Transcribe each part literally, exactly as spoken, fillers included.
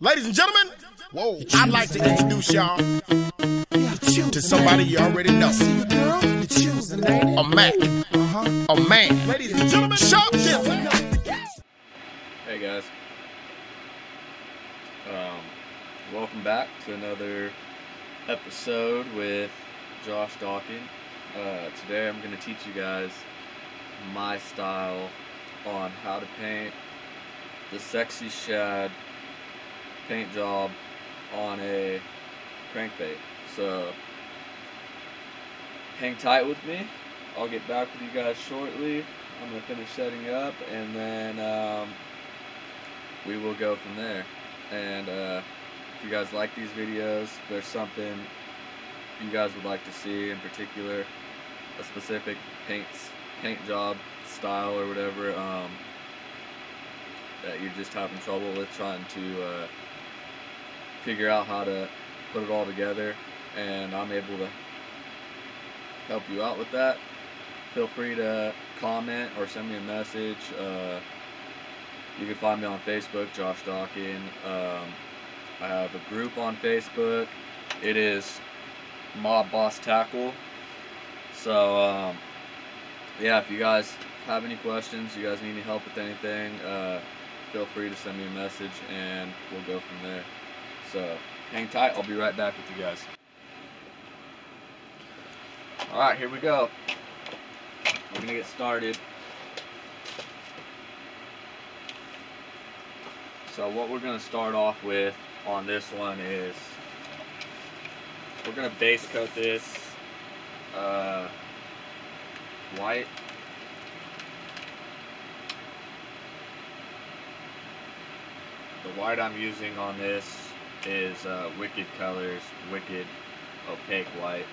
Ladies and gentlemen, whoa, I'd like to introduce y'all to somebody you already know. A Mac, a man. Ladies and gentlemen, shout this. Hey guys, um, welcome back to another episode with Josh Dawkins. Uh, today I'm going to teach you guys my style on how to paint the Sexy Shad paint job on a crankbait. So hang tight with me. I'll get back with you guys shortly. I'm going to finish setting up and then um, we will go from there. And uh, if you guys like these videos, if there's something you guys would like to see in particular, a specific paints paint job style or whatever um, that you're just having trouble with trying to uh, figure out how to put it all together, and I'm able to help you out with that, feel free to comment or send me a message. Uh, you can find me on Facebook, Josh Dawkins. Um, I have a group on Facebook. It is Mob Boss Tackle. So um, yeah, if you guys have any questions, you guys need any help with anything, uh, feel free to send me a message and we'll go from there. So hang tight, I'll be right back with you guys. Alright, here we go. We're gonna get started. So what we're gonna start off with on this one is we're gonna base coat this uh, white. The white I'm using on this is uh, Wicked Colors, Wicked Opaque White.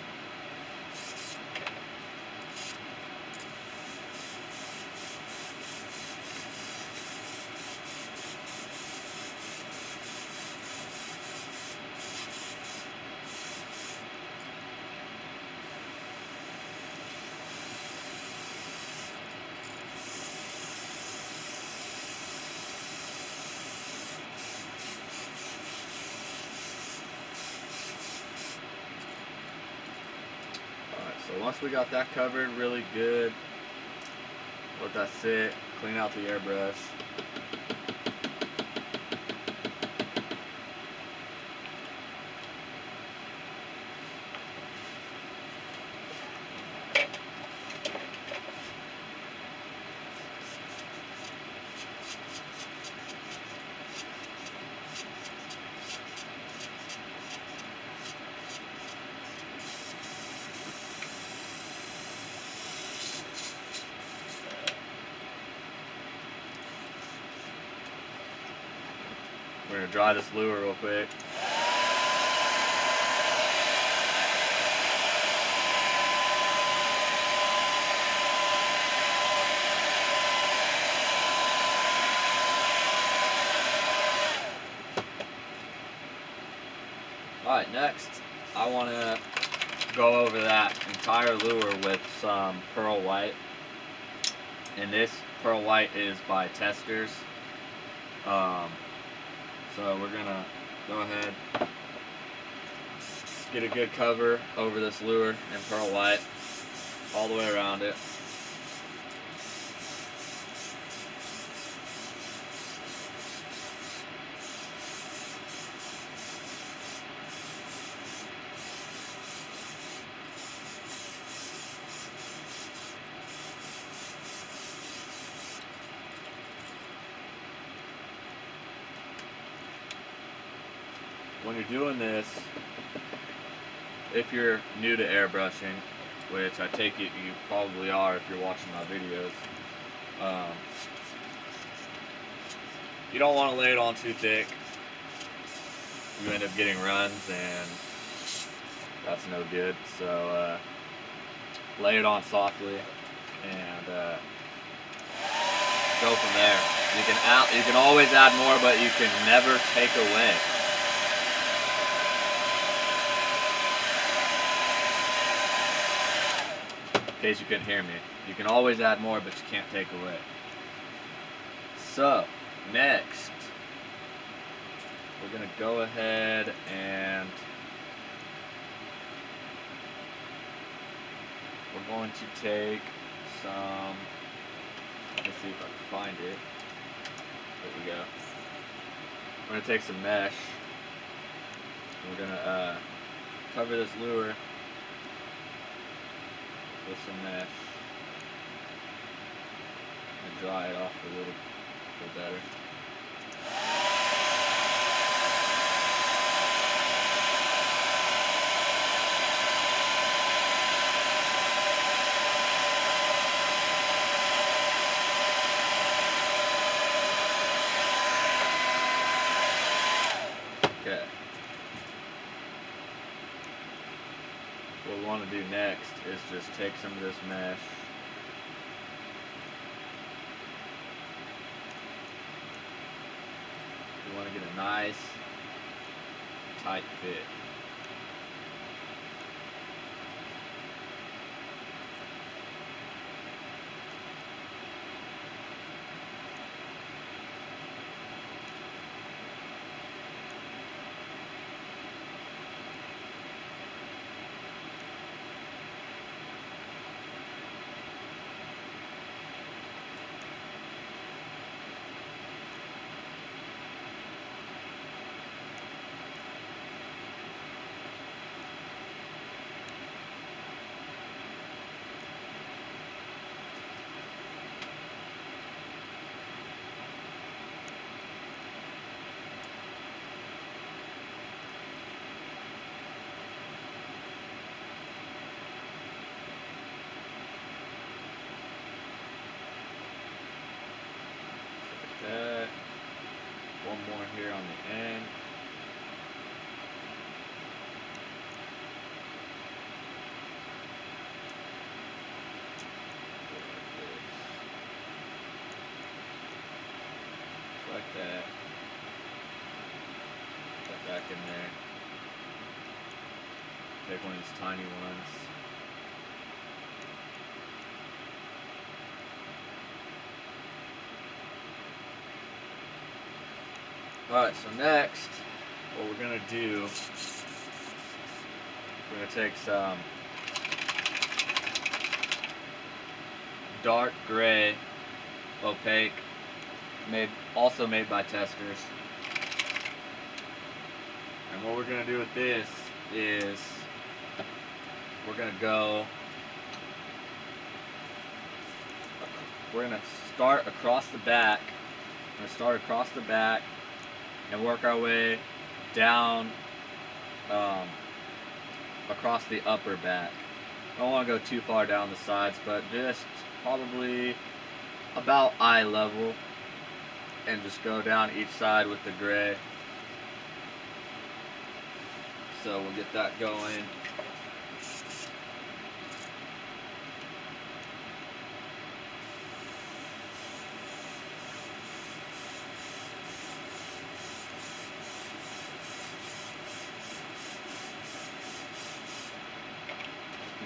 So once we got that covered really good, let that sit, clean out the airbrush. We're going to dry this lure real quick. Alright, next I want to go over that entire lure with some Pearl White. And this Pearl White is by Testers. Um, So we're gonna go ahead, get a good cover over this lure in Pearl White, all the way around it. When you're doing this, if you're new to airbrushing, which I take it you probably are if you're watching my videos, um, you don't want to lay it on too thick. You end up getting runs and that's no good. So uh, lay it on softly and uh, go from there. You can out, you can always add more, but you can never take away. In case you couldn't hear me, you can always add more, but you can't take away. So next, we're going to go ahead and we're going to take some, let's see if I can find it, there we go, we're going to take some mesh, and we're going to uh, cover this lure with some mesh, and dry it off a little bit better. Okay. What we want to do next is just take some of this mesh, we want to get a nice tight fit. Here on the end. Just like that. Put that back in there. Take one of these tiny ones. Alright, so next, what we're going to do is we're going to take some dark gray, opaque, made, also made by Testers. And what we're going to do with this is we're going to go, we're going to start across the back, we're going to start across the back, and work our way down um, across the upper back. I don't want to go too far down the sides, but just probably about eye level, and just go down each side with the gray. So we'll get that going.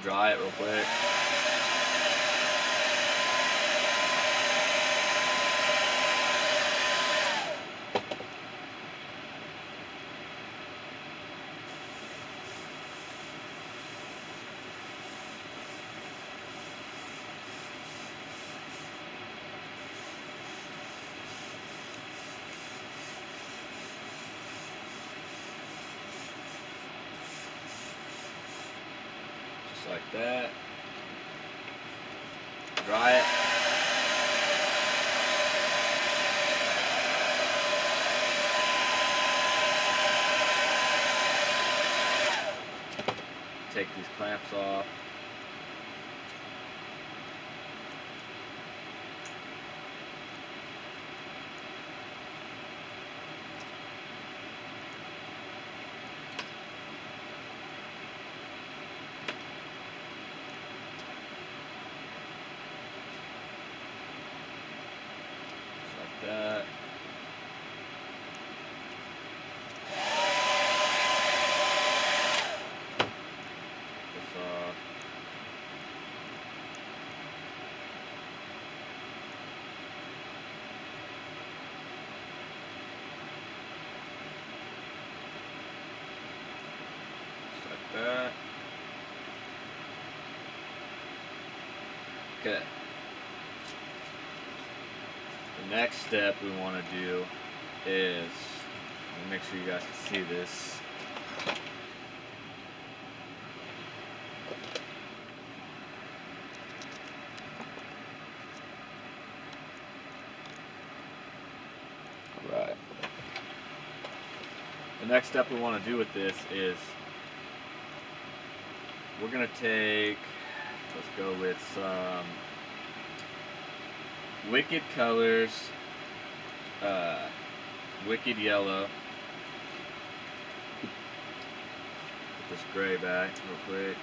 Dry it real quick. Like that. Dry it. Take these clamps off. That. This off. Uh, okay. The next step we want to do is, make sure you guys can see this. Alright. The next step we want to do with this is we're going to take, let's go with some Wicked colors, uh, Wicked Yellow. Put this gray back real quick.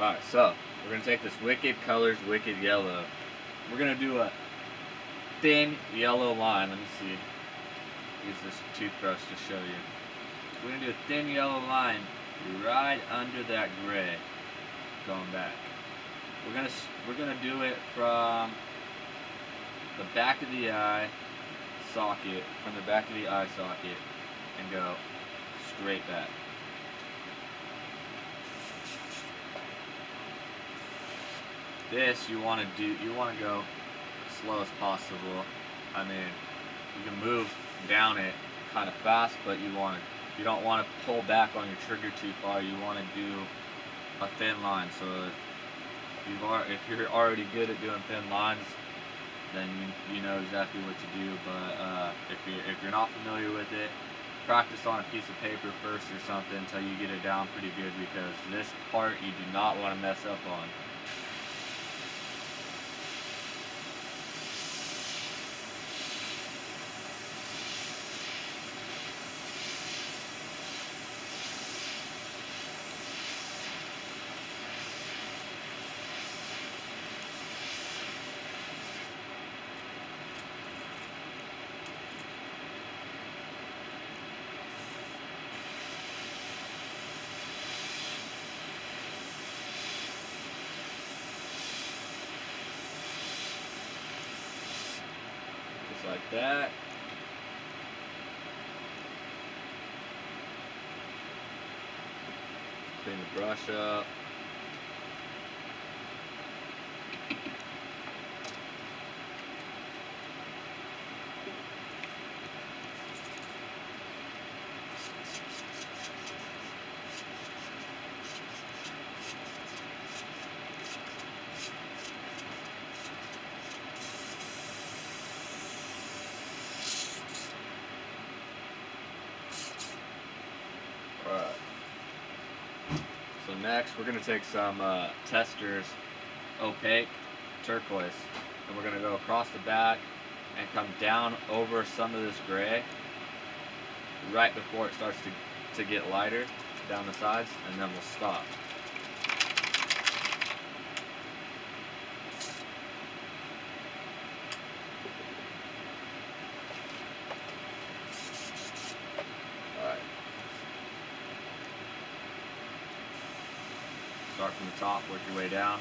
Alright, so we're going to take this Wicked Colors, Wicked Yellow. We're going to do a thin yellow line. Let me see. Use this toothbrush to show you. We're going to do a thin yellow line right under that gray. Going back. We're going to we're going to do it from the back of the eye socket, from the back of the eye socket, and go straight back. This you want to do, you want to go as slow as possible. I mean, you can move down it kind of fast, but you want to, you don't want to pull back on your trigger too far. You want to do a thin line. So if you've already, if you're already good at doing thin lines, then you, you know exactly what to do. But uh, if you if you're not familiar with it, practice on a piece of paper first or something until you get it down pretty good, because this part you do not want to mess up on. Like that. Clean the brush up. Next, we're going to take some uh, Testers Opaque Turquoise, and we're going to go across the back and come down over some of this gray right before it starts to, to get lighter down the sides, and then we'll stop. Start from the top, work your way down.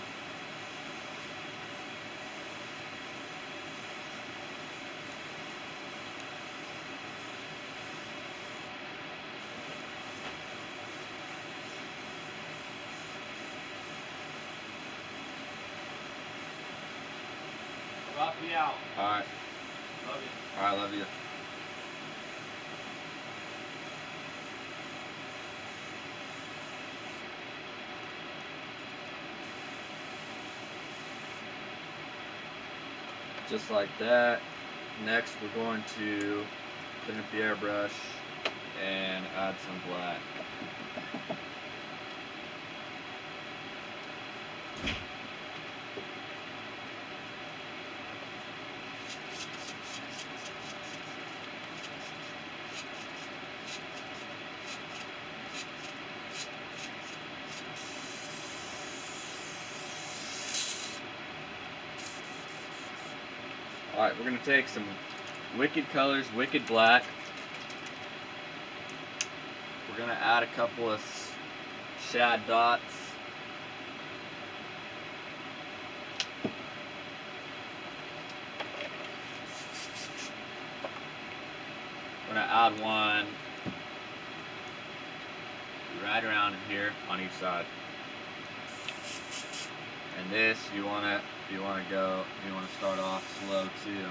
Rock me out. Alright. Love you. Alright, love you. Just like that. Next, we're going to clean up the airbrush and add some black. Alright, we're going to take some Wicked Colors, Wicked Black. We're going to add a couple of shad dots. We're going to add one right around in here on each side. And this, you want to you want to go, you want to start off slow too.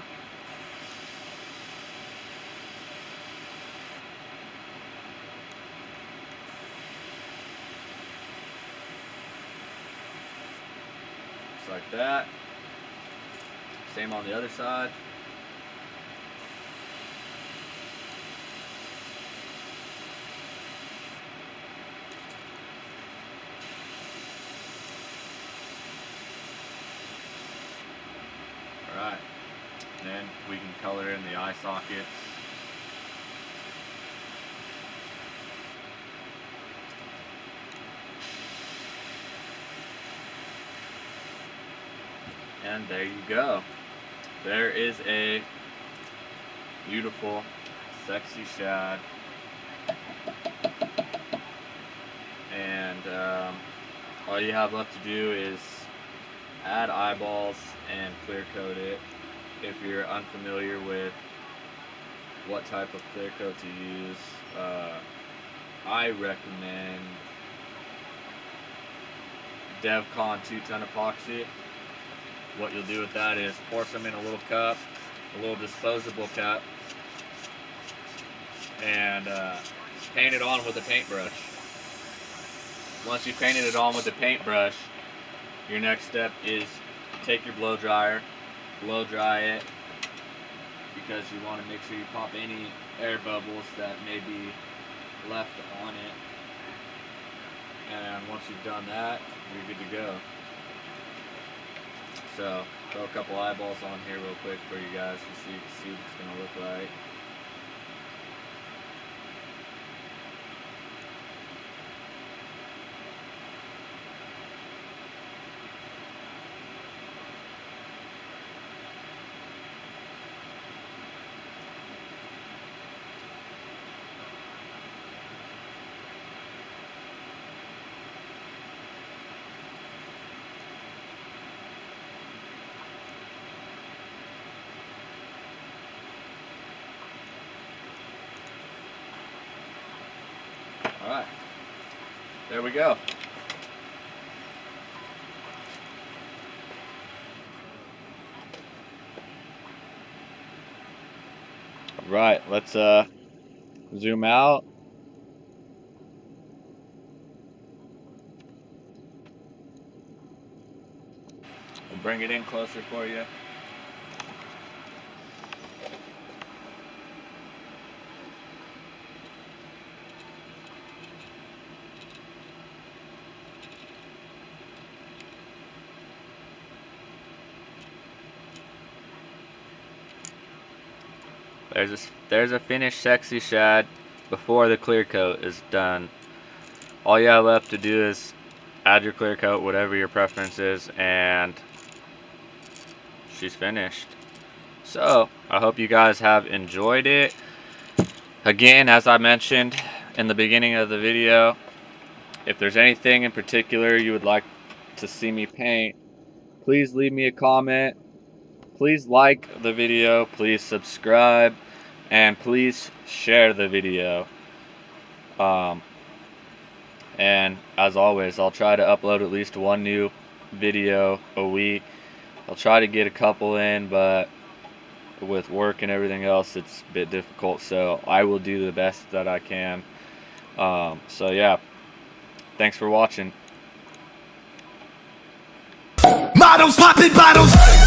Just like that. Same on the other side. Alright, then we can color in the eye sockets. And there you go. There is a beautiful, sexy shad. And um, all you have left to do is add eyeballs and clear coat it. If you're unfamiliar with what type of clear coat to use, uh, I recommend Devcon two-ton epoxy. What you'll do with that is pour some in a little cup, a little disposable cup, and uh, paint it on with a paintbrush. Once you've painted it on with a paintbrush, your next step is take your blow dryer, blow dry it, because you want to make sure you pop any air bubbles that may be left on it. And once you've done that, you're good to go. So throw a couple eyeballs on here real quick for you guys to see, to see what it's going to look like. All right, there we go. All right, let's uh, zoom out. We'll bring it in closer for you. There's a, there's a finished sexy shad before the clear coat is done. All you have left to do is add your clear coat, whatever your preference is, and she's finished. So, I hope you guys have enjoyed it. Again, as I mentioned in the beginning of the video, if there's anything in particular you would like to see me paint, please leave me a comment. Please like the video, please subscribe, and please share the video. Um, and as always, I'll try to upload at least one new video a week. I'll try to get a couple in, but with work and everything else, it's a bit difficult. So I will do the best that I can. Um, so yeah, thanks for watching. Models popping bottles.